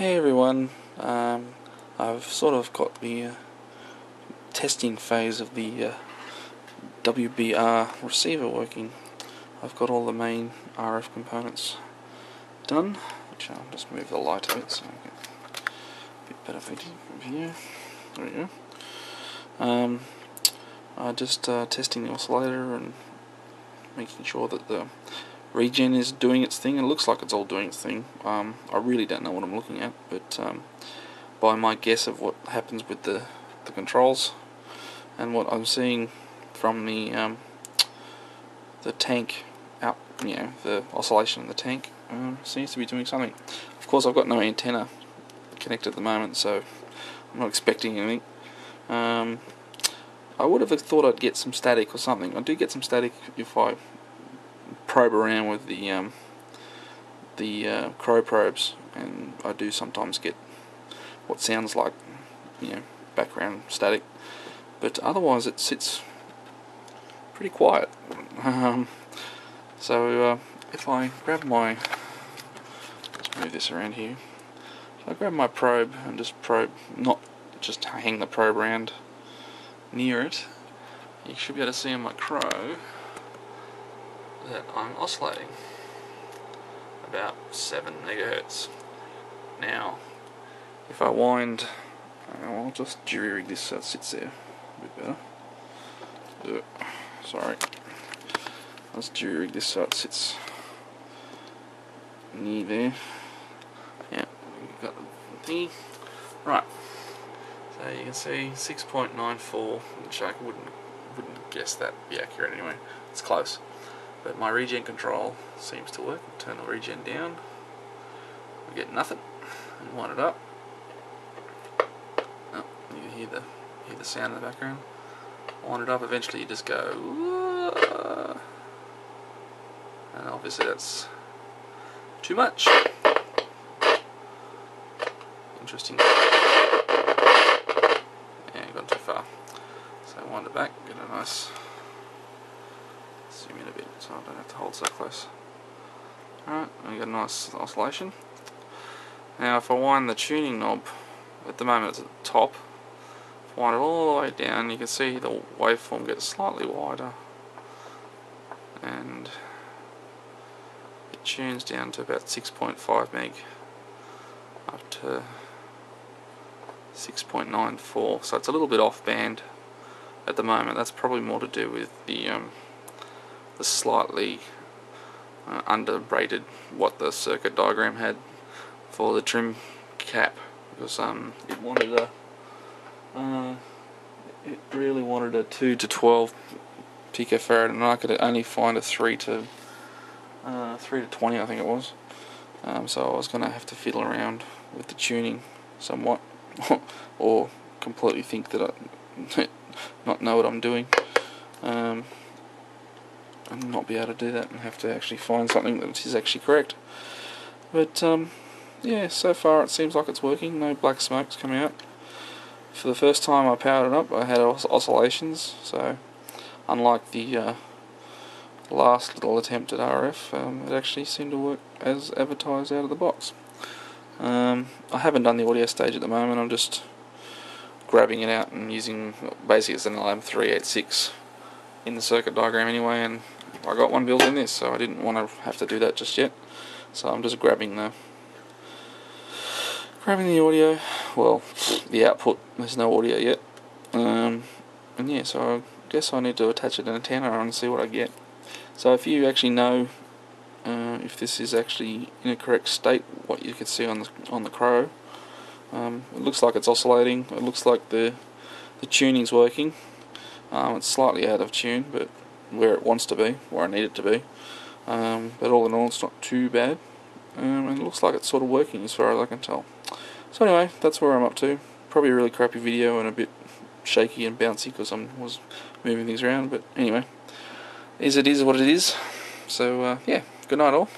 Hey everyone, I've sort of got the testing phase of the WBR receiver working. I've got all the main RF components done, which I'll just move the light a bit so I get a bit better fitting from here. There we go. I'm just testing the oscillator and making sure that the Regen is doing its thing. It looks like it's all doing its thing. I really don't know what I'm looking at, but by my guess of what happens with the controls and what I'm seeing from the tank out, you know, the oscillation in the tank seems to be doing something. Of course, I've got no antenna connected at the moment, so I'm not expecting anything. I would have thought I'd get some static or something. I do get some static if I probe around with the crow probes, and I do sometimes get what sounds like, you know, background static, but otherwise it sits pretty quiet. So if I grab my, let's move this around here. If I grab my probe and just probe, not just hang the probe around near it, you should be able to see on my crow that I'm oscillating about 7 megahertz. Now, if I wind, I'll just jury rig this so it sits there a bit better. Sorry, let's jury rig this so it sits near there. Yeah, we've got the thingy. Right, so you can see 6.94, which I wouldn't guess that be accurate anyway. It's close. But my regen control seems to work. Turn the regen down, we get nothing, and wind it up. Oh, you can hear the sound in the background. Wind it up, eventually you just go, whoa. And obviously that's too much. Interesting. Yeah, gone too far. So wind it back, get a nice zoom in a bit so I don't have to hold so close. Alright, we got a nice oscillation. Now if I wind the tuning knob, at the moment it's at the top, if I wind it all the way down, you can see the waveform gets slightly wider and it tunes down to about 6.5 meg up to 6.94, so it's a little bit off band at the moment. That's probably more to do with the slightly underrated what the circuit diagram had for the trim cap, because it wanted a it really wanted a 2 to 12 picofarad, and I could only find a 3 to 20, I think it was. So I was going to have to fiddle around with the tuning somewhat, or completely think that I not know what I'm doing. And not be able to do that and have to actually find something that is actually correct. But yeah, so far it seems like it's working. No black smoke's coming out. For the first time I powered it up, I had oscillations, so unlike the last little attempt at RF, it actually seemed to work as advertised out of the box. I haven't done the audio stage at the moment. I'm just grabbing it out and using, basically it's an LM386 in the circuit diagram anyway, and I got one built in this, so I didn't want to have to do that just yet. So I'm just grabbing the audio, well, the output. There's no audio yet, and yeah, so I guess I need to attach it an antenna and see what I get. So if you actually know if this is actually in a correct state, what you can see on the crow, it looks like it's oscillating. It looks like the tuning's working. It's slightly out of tune, but where it wants to be, where I need it to be. But all in all, it's not too bad. And it looks like it's sort of working as far as I can tell. So anyway, that's where I'm up to. Probably a really crappy video and a bit shaky and bouncy because I was moving things around. But anyway, it is what it is. So yeah, good night all.